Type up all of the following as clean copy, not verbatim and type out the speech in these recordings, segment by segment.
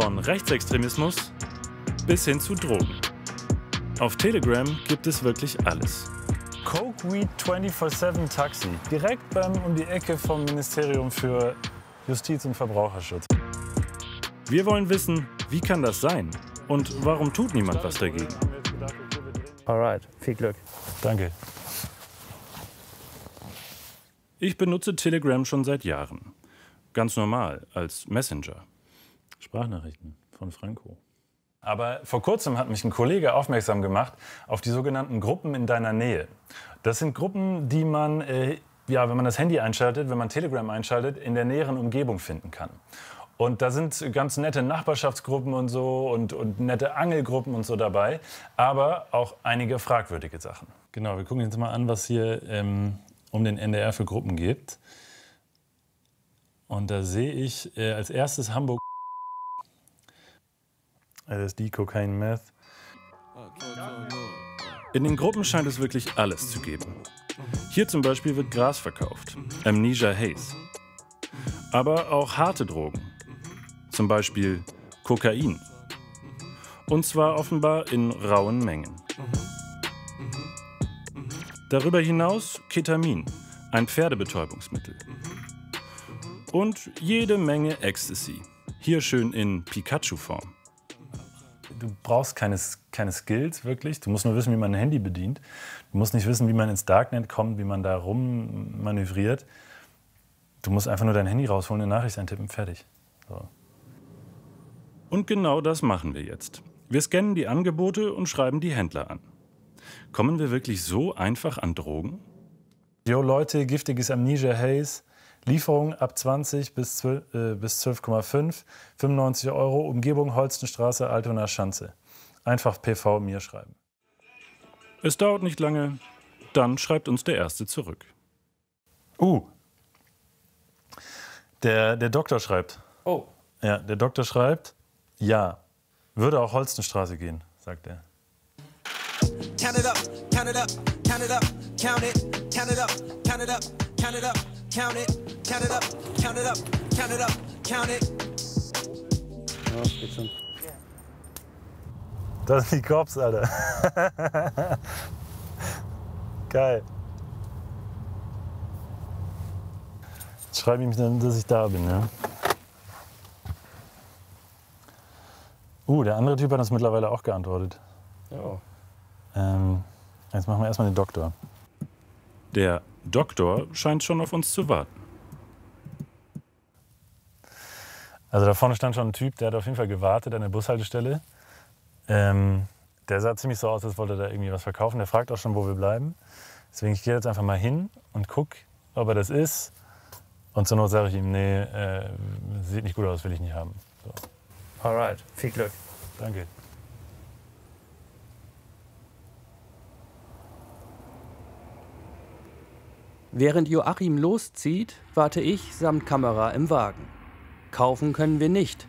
Von Rechtsextremismus bis hin zu Drogen. Auf Telegram gibt es wirklich alles. Coke Weed 24/7 Taxi, direkt beim um die Ecke vom Ministerium für Justiz und Verbraucherschutz. Wir wollen wissen, wie kann das sein und warum tut niemand was dagegen? Alright, viel Glück. Danke. Ich benutze Telegram schon seit Jahren. Ganz normal, als Messenger. Sprachnachrichten von Franco. Aber vor kurzem hat mich ein Kollege aufmerksam gemacht auf die sogenannten Gruppen in deiner Nähe. Das sind Gruppen, die man, wenn man das Handy einschaltet, wenn man Telegram einschaltet, in der näheren Umgebung finden kann. Und da sind ganz nette Nachbarschaftsgruppen und so und nette Angelgruppen und so dabei, aber auch einige fragwürdige Sachen. Genau, wir gucken jetzt mal an, was hier um den NDR für Gruppen gibt. Und da sehe ich als erstes Hamburg. LSD, Kokain, Meth. In den Gruppen scheint es wirklich alles zu geben. Hier zum Beispiel wird Gras verkauft, Amnesia Haze. Aber auch harte Drogen, zum Beispiel Kokain. Und zwar offenbar in rauen Mengen. Darüber hinaus Ketamin, ein Pferdebetäubungsmittel. Und jede Menge Ecstasy, hier schön in Pikachu-Form. Du brauchst keine Skills wirklich, du musst nur wissen, wie man ein Handy bedient. Du musst nicht wissen, wie man ins Darknet kommt, wie man da rummanövriert. Du musst einfach nur dein Handy rausholen, eine Nachricht eintippen, fertig. So. Und genau das machen wir jetzt. Wir scannen die Angebote und schreiben die Händler an. Kommen wir wirklich so einfach an Drogen? Jo Leute, giftiges Amnesia Haze. Lieferung ab 20 bis 12,5, 95 Euro, Umgebung Holstenstraße, Altona Schanze. Einfach PV mir schreiben. Es dauert nicht lange, dann schreibt uns der Erste zurück. Der Doktor schreibt. Oh. Ja, der Doktor schreibt, ja, würde auch Holstenstraße gehen, sagt er. Count it up, count it up, count it up, count it, count it up, count it up, count it up. Count it, count it up, count it up, count it up, count it. Ja, geht schon. Das sind die Cops, Alter. Geil. Jetzt schreibe ich mich dann, dass ich da bin, ja. Der andere Typ hat uns mittlerweile auch geantwortet. Ja. Jetzt machen wir erstmal den Doktor. Der Doktor scheint schon auf uns zu warten. Also da vorne stand schon ein Typ, der hat auf jeden Fall gewartet an der Bushaltestelle. Der sah ziemlich so aus, als wollte er da irgendwie was verkaufen. Der fragt auch schon, wo wir bleiben. Deswegen, ich gehe jetzt einfach mal hin und guck, ob er das ist. Und zur Not sage ich ihm, nee, sieht nicht gut aus, will ich nicht haben. So. Alright, viel Glück. Danke. Während Joachim loszieht, warte ich samt Kamera im Wagen. Kaufen können wir nicht.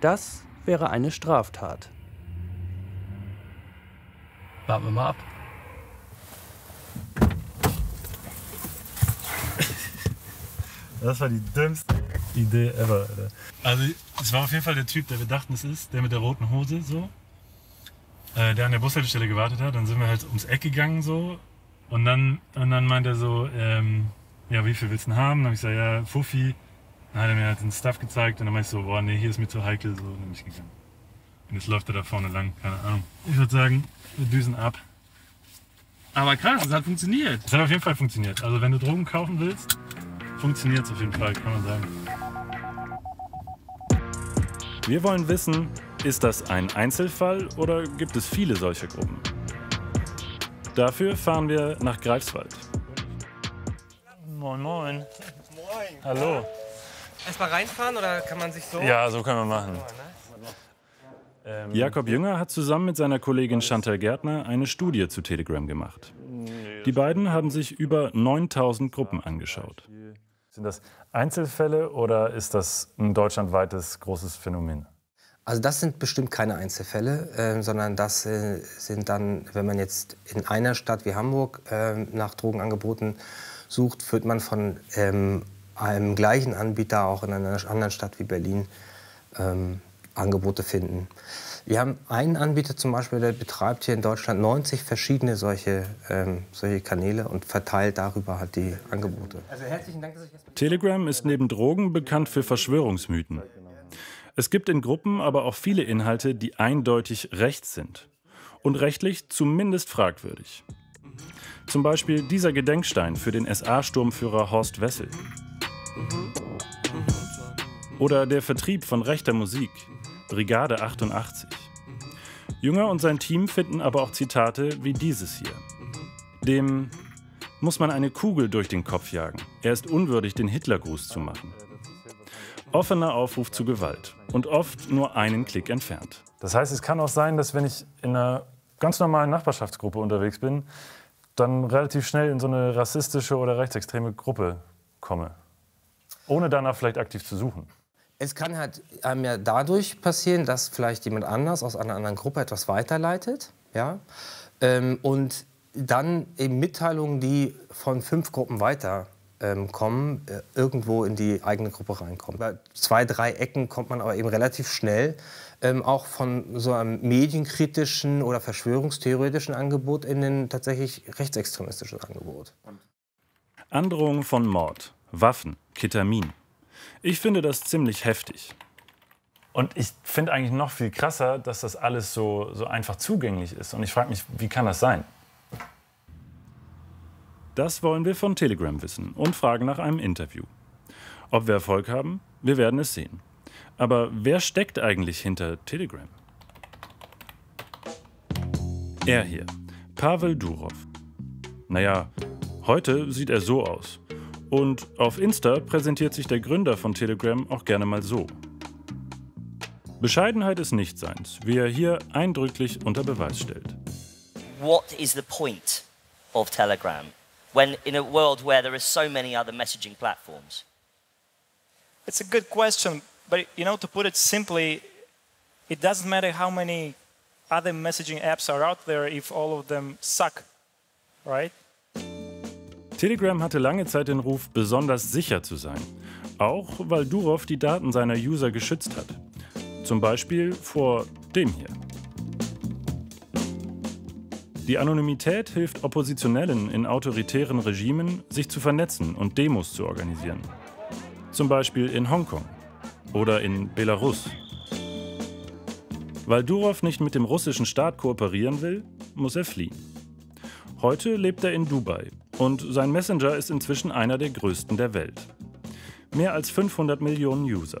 Das wäre eine Straftat. Warten wir mal ab. Das war die dümmste Idee ever, Alter. Also, es war auf jeden Fall der Typ, der wir dachten, es ist, der mit der roten Hose, so. Der an der Bushaltestelle gewartet hat. Dann sind wir halt ums Eck gegangen, so. Und dann meint er so, ja, wie viel willst du denn haben? Dann habe ich gesagt, ja, Fuffi. Dann hat er mir halt den Stuff gezeigt und dann meinte ich so, boah, nee, hier ist mir zu heikel, so, und dann bin ich gegangen. Und jetzt läuft er da vorne lang, keine Ahnung. Ich würde sagen, wir düsen ab. Aber krass, es hat funktioniert. Es hat auf jeden Fall funktioniert. Also wenn du Drogen kaufen willst, funktioniert es auf jeden Fall, kann man sagen. Wir wollen wissen, ist das ein Einzelfall oder gibt es viele solcher Gruppen? Dafür fahren wir nach Greifswald. Moin, moin. Moin. Hallo. Erstmal reinfahren oder kann man sich so? Ja, so können wir machen. Jakob Jünger hat zusammen mit seiner Kollegin Chantal Gärtner eine Studie zu Telegram gemacht. Die beiden haben sich über 9000 Gruppen angeschaut. Sind das Einzelfälle oder ist das ein deutschlandweites großes Phänomen? Also das sind bestimmt keine Einzelfälle, sondern das sind dann, wenn man jetzt in einer Stadt wie Hamburg nach Drogenangeboten sucht, wird man von einem gleichen Anbieter auch in einer anderen Stadt wie Berlin Angebote finden. Wir haben einen Anbieter zum Beispiel, der betreibt hier in Deutschland 90 verschiedene solche Kanäle und verteilt darüber halt die Angebote. Also herzlichen Dank, dass ich jetzt... Telegram ist neben Drogen bekannt für Verschwörungsmythen. Es gibt in Gruppen aber auch viele Inhalte, die eindeutig rechts sind. Und rechtlich zumindest fragwürdig. Zum Beispiel dieser Gedenkstein für den SA-Sturmführer Horst Wessel. Oder der Vertrieb von rechter Musik, Brigade 88. Jünger und sein Team finden aber auch Zitate wie dieses hier. Dem muss man eine Kugel durch den Kopf jagen. Er ist unwürdig, den Hitlergruß zu machen. Offener Aufruf zu Gewalt und oft nur einen Klick entfernt. Das heißt, es kann auch sein, dass wenn ich in einer ganz normalen Nachbarschaftsgruppe unterwegs bin, dann relativ schnell in so eine rassistische oder rechtsextreme Gruppe komme, ohne danach vielleicht aktiv zu suchen. Es kann halt einem ja dadurch passieren, dass vielleicht jemand anders aus einer anderen Gruppe etwas weiterleitet, ja? Und dann eben Mitteilungen, die von 5 Gruppen weiter kommen, irgendwo in die eigene Gruppe reinkommen. Bei 2, 3 Ecken kommt man aber eben relativ schnell auch von so einem medienkritischen oder verschwörungstheoretischen Angebot in ein tatsächlich rechtsextremistisches Angebot. Androhung von Mord, Waffen, Ketamin. Ich finde das ziemlich heftig. Und ich finde eigentlich noch viel krasser, dass das alles so einfach zugänglich ist. Und ich frage mich, wie kann das sein? Das wollen wir von Telegram wissen und fragen nach einem Interview. Ob wir Erfolg haben? Wir werden es sehen. Aber wer steckt eigentlich hinter Telegram? Er hier, Pavel Durov. Naja, heute sieht er so aus. Und auf Insta präsentiert sich der Gründer von Telegram auch gerne mal so. Bescheidenheit ist nicht seins, wie er hier eindrücklich unter Beweis stellt. What is the point of Telegram? When in a world where there are so many other messaging platforms? It's a good question, but you know, to put it simply, it doesn't matter how many other messaging apps are out there if all of them suck, right? Telegram hatte lange Zeit den Ruf, besonders sicher zu sein, auch weil Durov die Daten seiner User geschützt hat. Zum Beispiel vor dem hier. Die Anonymität hilft Oppositionellen in autoritären Regimen, sich zu vernetzen und Demos zu organisieren. Zum Beispiel in Hongkong oder in Belarus. Weil Durov nicht mit dem russischen Staat kooperieren will, muss er fliehen. Heute lebt er in Dubai und sein Messenger ist inzwischen einer der größten der Welt. Mehr als 500 Millionen User.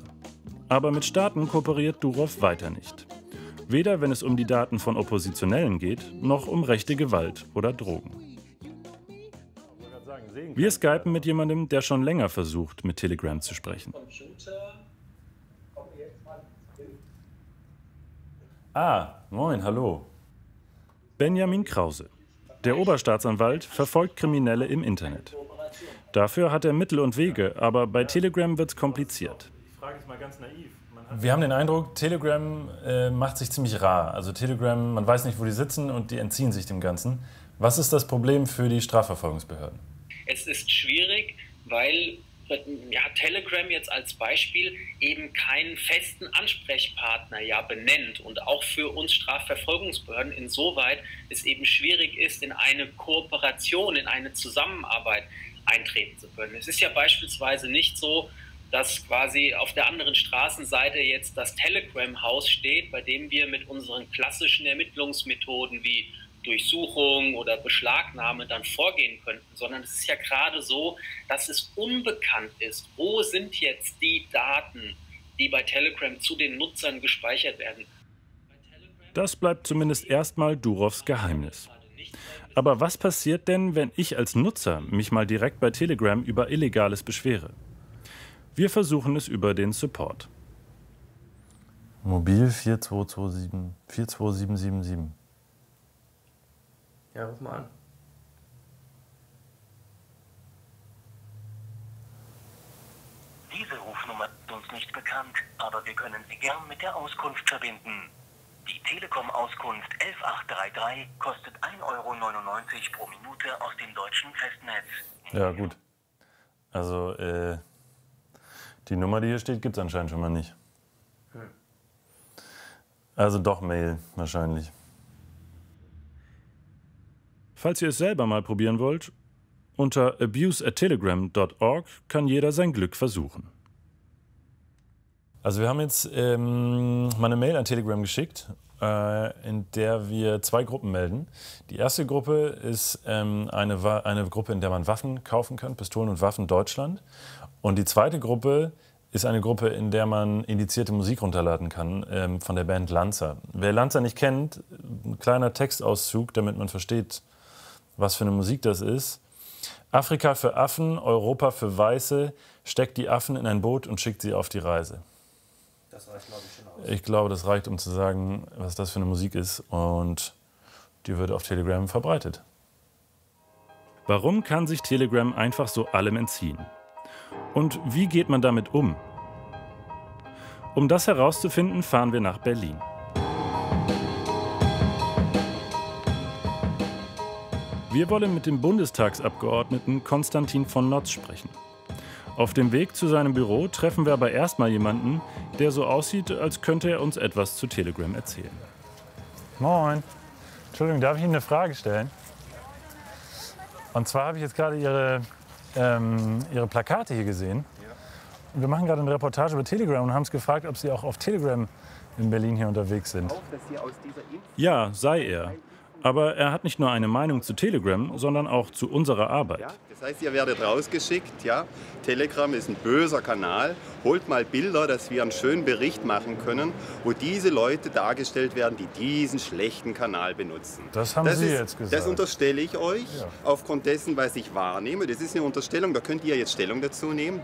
Aber mit Staaten kooperiert Durov weiter nicht. Weder wenn es um die Daten von Oppositionellen geht, noch um rechte Gewalt oder Drogen. Wir skypen mit jemandem, der schon länger versucht, mit Telegram zu sprechen. Ah, moin, hallo. Benjamin Krause. Der Oberstaatsanwalt verfolgt Kriminelle im Internet. Dafür hat er Mittel und Wege, aber bei Telegram wird's kompliziert. Ich frage es mal ganz naiv. Wir haben den Eindruck, Telegram macht sich ziemlich rar. Also Telegram, man weiß nicht, wo die sitzen und die entziehen sich dem Ganzen. Was ist das Problem für die Strafverfolgungsbehörden? Es ist schwierig, weil ja, Telegram jetzt als Beispiel eben keinen festen Ansprechpartner ja benennt und auch für uns Strafverfolgungsbehörden insoweit es eben schwierig ist, in eine Kooperation, in eine Zusammenarbeit eintreten zu können. Es ist ja beispielsweise nicht so, dass quasi auf der anderen Straßenseite jetzt das Telegram-Haus steht, bei dem wir mit unseren klassischen Ermittlungsmethoden wie Durchsuchung oder Beschlagnahme dann vorgehen könnten, sondern es ist ja gerade so, dass es unbekannt ist, wo sind jetzt die Daten, die bei Telegram zu den Nutzern gespeichert werden. Das bleibt zumindest erstmal Durovs Geheimnis. Aber was passiert denn, wenn ich als Nutzer mich mal direkt bei Telegram über Illegales beschwere? Wir versuchen es über den Support. Mobil 42777. Ja, ruf mal an. Diese Rufnummer ist uns nicht bekannt, aber wir können sie gern mit der Auskunft verbinden. Die Telekom-Auskunft 11833 kostet 1,99 € pro Minute aus dem deutschen Festnetz. Ja, gut. Also, die Nummer, die hier steht, gibt es anscheinend schon mal nicht. Also doch Mail wahrscheinlich. Falls ihr es selber mal probieren wollt, unter abuse@telegram.org kann jeder sein Glück versuchen. Also wir haben jetzt mal eine Mail an Telegram geschickt, in der wir zwei Gruppen melden. Die erste Gruppe ist eine Gruppe, in der man Waffen kaufen kann, Pistolen und Waffen Deutschland. Und die zweite Gruppe ist eine Gruppe, in der man indizierte Musik runterladen kann, von der Band Lanza. Wer Lanza nicht kennt, ein kleiner Textauszug, damit man versteht, was für eine Musik das ist. Afrika für Affen, Europa für Weiße, steckt die Affen in ein Boot und schickt sie auf die Reise. Das reicht, glaube ich, schon aus. Ich glaube, das reicht, um zu sagen, was das für eine Musik ist. Und die wird auf Telegram verbreitet. Warum kann sich Telegram einfach so allem entziehen? Und wie geht man damit um? Um das herauszufinden, fahren wir nach Berlin. Wir wollen mit dem Bundestagsabgeordneten Konstantin von Notz sprechen. Auf dem Weg zu seinem Büro treffen wir aber erstmal jemanden, der so aussieht, als könnte er uns etwas zu Telegram erzählen. Moin. Entschuldigung, darf ich Ihnen eine Frage stellen? Und zwar habe ich jetzt gerade Ihre Plakate hier gesehen. Und wir machen gerade eine Reportage über Telegram und haben es gefragt, ob Sie auch auf Telegram in Berlin hier unterwegs sind. Ja, sei er. Aber er hat nicht nur eine Meinung zu Telegram, sondern auch zu unserer Arbeit. Ja, das heißt, ihr werdet rausgeschickt, ja. Telegram ist ein böser Kanal. Holt mal Bilder, dass wir einen schönen Bericht machen können, wo diese Leute dargestellt werden, die diesen schlechten Kanal benutzen. Das haben Sie jetzt gesagt. Das unterstelle ich euch, ja, aufgrund dessen, was ich wahrnehme. Das ist eine Unterstellung, da könnt ihr jetzt Stellung dazu nehmen.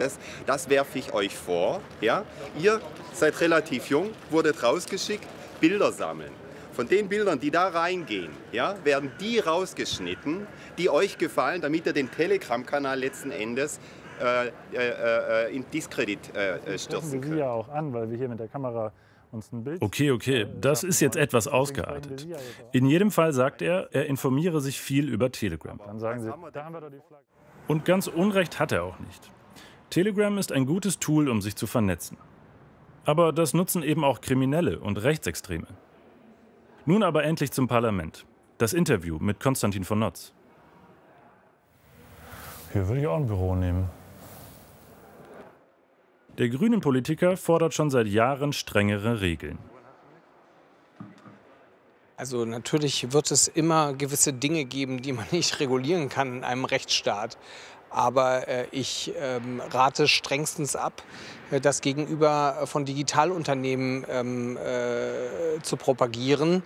Das werfe ich euch vor. Ja. Ihr seid relativ jung, wurdet rausgeschickt, Bilder sammeln. Von den Bildern, die da reingehen, ja, werden die rausgeschnitten, die euch gefallen, damit ihr den Telegram-Kanal letzten Endes in Diskredit stürzen könnt. Sie ja auch an, weil wir hier mit der Kamera uns ein Bild... Okay, das ist jetzt etwas ausgeartet. In jedem Fall sagt er, er informiere sich viel über Telegram. Dann sagen Sie, da haben wir doch die Flagge. Und ganz Unrecht hat er auch nicht. Telegram ist ein gutes Tool, um sich zu vernetzen. Aber das nutzen eben auch Kriminelle und Rechtsextreme. Nun aber endlich zum Parlament. Das Interview mit Konstantin von Notz. Hier würde ich auch ein Büro nehmen. Der grüne Politiker fordert schon seit Jahren strengere Regeln. Also natürlich wird es immer gewisse Dinge geben, die man nicht regulieren kann in einem Rechtsstaat. Aber ich rate strengstens ab, das gegenüber von Digitalunternehmen zu propagieren.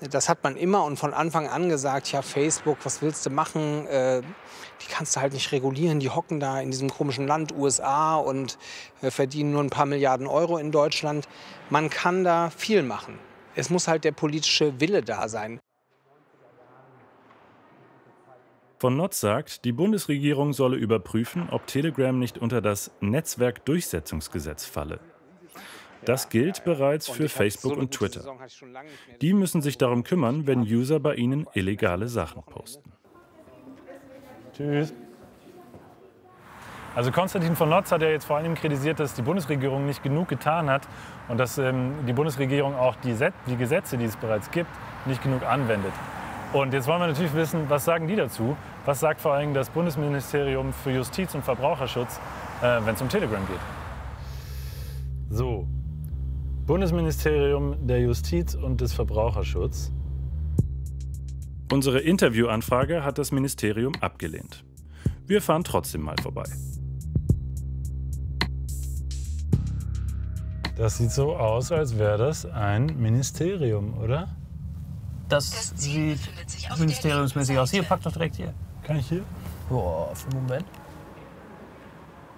Das hat man immer und von Anfang an gesagt, ja, Facebook, was willst du machen? Die kannst du halt nicht regulieren, die hocken da in diesem komischen Land, USA, und verdienen nur ein paar Milliarden Euro in Deutschland. Man kann da viel machen. Es muss halt der politische Wille da sein. Von Notz sagt, die Bundesregierung solle überprüfen, ob Telegram nicht unter das Netzwerkdurchsetzungsgesetz falle. Das gilt bereits für Facebook und Twitter. Die müssen sich darum kümmern, wenn User bei ihnen illegale Sachen posten. Tschüss. Also Konstantin von Notz hat ja jetzt vor allem kritisiert, dass die Bundesregierung nicht genug getan hat und dass die Bundesregierung auch die Gesetze, die es bereits gibt, nicht genug anwendet. Und jetzt wollen wir natürlich wissen, was sagen die dazu? Was sagt vor allem das Bundesministerium für Justiz und Verbraucherschutz, wenn es um Telegram geht? So, Bundesministerium der Justiz und des Verbraucherschutzes. Unsere Interviewanfrage hat das Ministerium abgelehnt. Wir fahren trotzdem mal vorbei. Das sieht so aus, als wäre das ein Ministerium, oder? Das sieht ministeriumsmäßig aus. Hier, pack doch direkt hier. Kann ich hier? Boah, für einen Moment.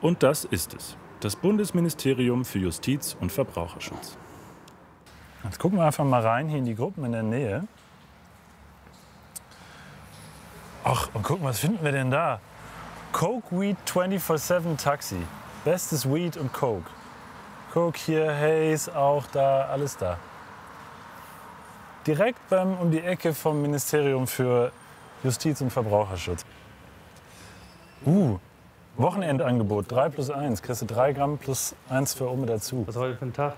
Und das ist es. Das Bundesministerium für Justiz und Verbraucherschutz. Jetzt gucken wir einfach mal rein hier in die Gruppen in der Nähe. Ach, und gucken, was finden wir denn da? Coke Weed 24/7 Taxi. Bestes Weed und Coke. Coke hier, Haze, auch da, alles da. Direkt um die Ecke vom Ministerium für Justiz und Verbraucherschutz. Wochenendangebot, 3+1. Kriegst du 3 Gramm + 1 für oben dazu. Was ist heute für ein Tag?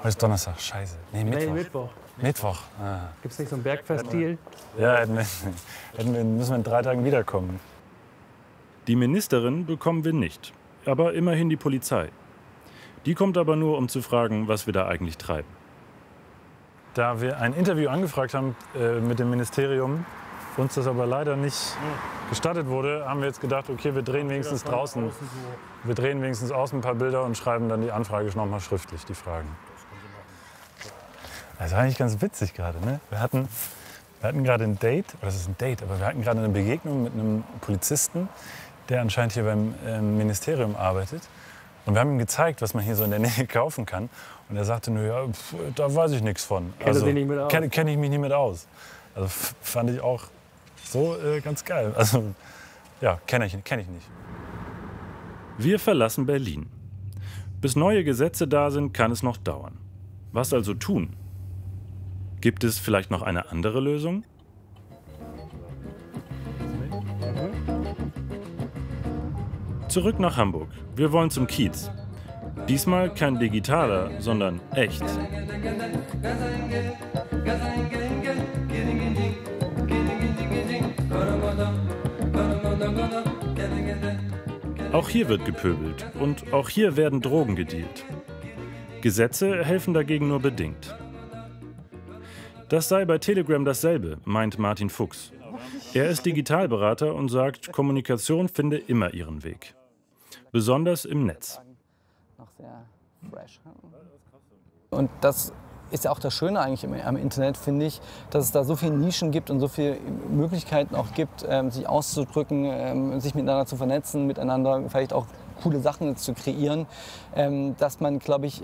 Heute ist Donnerstag, scheiße. Nee, Mittwoch. Nee, Mittwoch. Mittwoch. Ah. Gibt's nicht so einen Bergfest-Deal? Ja, müssen wir in 3 Tagen wiederkommen. Die Ministerin bekommen wir nicht, aber immerhin die Polizei. Die kommt aber nur, um zu fragen, was wir da eigentlich treiben. Da wir ein Interview angefragt haben mit dem Ministerium, uns das aber leider nicht gestattet wurde, haben wir jetzt gedacht, okay, wir drehen wenigstens draußen. Wir drehen wenigstens außen ein paar Bilder und schreiben dann die Anfrage noch mal schriftlich, die Fragen. Das war eigentlich ganz witzig gerade, ne? Wir hatten gerade ein Date, oder das ist ein Date, aber wir hatten gerade eine Begegnung mit einem Polizisten, der anscheinend hier beim Ministerium arbeitet. Und wir haben ihm gezeigt, was man hier so in der Nähe kaufen kann. Und er sagte nur, ja, da weiß ich nichts von. Also kenne ich mich nicht mit aus. Also fand ich auch so ganz geil. Also ja, kenne ich nicht. Wir verlassen Berlin. Bis neue Gesetze da sind, kann es noch dauern. Was also tun? Gibt es vielleicht noch eine andere Lösung? Zurück nach Hamburg. Wir wollen zum Kiez. Diesmal kein digitaler, sondern echt. Auch hier wird gepöbelt und auch hier werden Drogen gedealt. Gesetze helfen dagegen nur bedingt. Das sei bei Telegram dasselbe, meint Martin Fuchs. Er ist Digitalberater und sagt, Kommunikation finde immer ihren Weg. Besonders im Netz. Und das ist auch das Schöne eigentlich am Internet, finde ich, dass es da so viele Nischen gibt und so viele Möglichkeiten auch gibt, sich auszudrücken, sich miteinander zu vernetzen, miteinander vielleicht auch coole Sachen zu kreieren, dass man, glaube ich,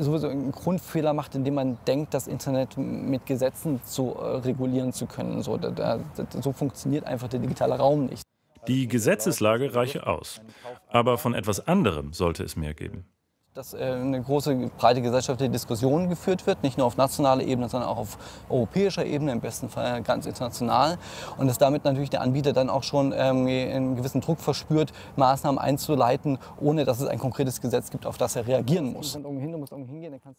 sowieso einen Grundfehler macht, indem man denkt, das Internet mit Gesetzen zu regulieren zu können. So funktioniert einfach der digitale Raum nicht. Die Gesetzeslage reiche aus, aber von etwas anderem sollte es mehr geben. Dass eine große, breite gesellschaftliche Diskussion geführt wird, nicht nur auf nationaler Ebene, sondern auch auf europäischer Ebene, im besten Fall ganz international. Und dass damit natürlich der Anbieter dann auch schon einen gewissen Druck verspürt, Maßnahmen einzuleiten, ohne dass es ein konkretes Gesetz gibt, auf das er reagieren muss.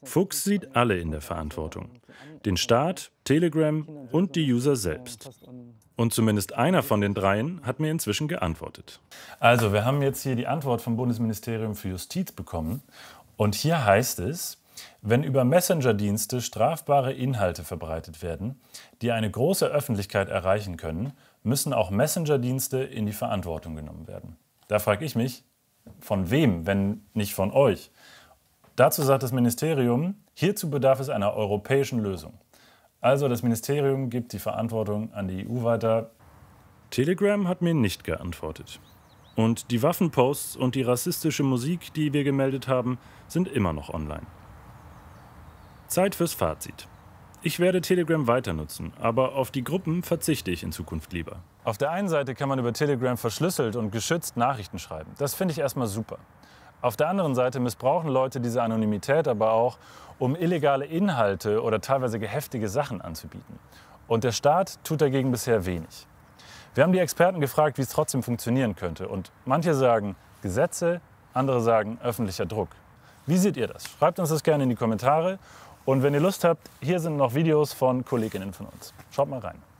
Fuchs sieht alle in der Verantwortung. Den Staat, Telegram und die User selbst. Und zumindest einer von den dreien hat mir inzwischen geantwortet. Also, wir haben jetzt hier die Antwort vom Bundesministerium für Justiz bekommen. Und hier heißt es, wenn über Messenger-Dienste strafbare Inhalte verbreitet werden, die eine große Öffentlichkeit erreichen können, müssen auch Messenger-Dienste in die Verantwortung genommen werden. Da frage ich mich, von wem, wenn nicht von euch? Dazu sagt das Ministerium, hierzu bedarf es einer europäischen Lösung. Also das Ministerium gibt die Verantwortung an die EU weiter. Telegram hat mir nicht geantwortet. Und die Waffenposts und die rassistische Musik, die wir gemeldet haben, sind immer noch online. Zeit fürs Fazit. Ich werde Telegram weiter nutzen, aber auf die Gruppen verzichte ich in Zukunft lieber. Auf der einen Seite kann man über Telegram verschlüsselt und geschützt Nachrichten schreiben. Das finde ich erstmal super. Auf der anderen Seite missbrauchen Leute diese Anonymität aber auch, um illegale Inhalte oder teilweise gehäftige Sachen anzubieten. Und der Staat tut dagegen bisher wenig. Wir haben die Experten gefragt, wie es trotzdem funktionieren könnte. Und manche sagen Gesetze, andere sagen öffentlicher Druck. Wie seht ihr das? Schreibt uns das gerne in die Kommentare. Und wenn ihr Lust habt, hier sind noch Videos von Kolleginnen von uns. Schaut mal rein.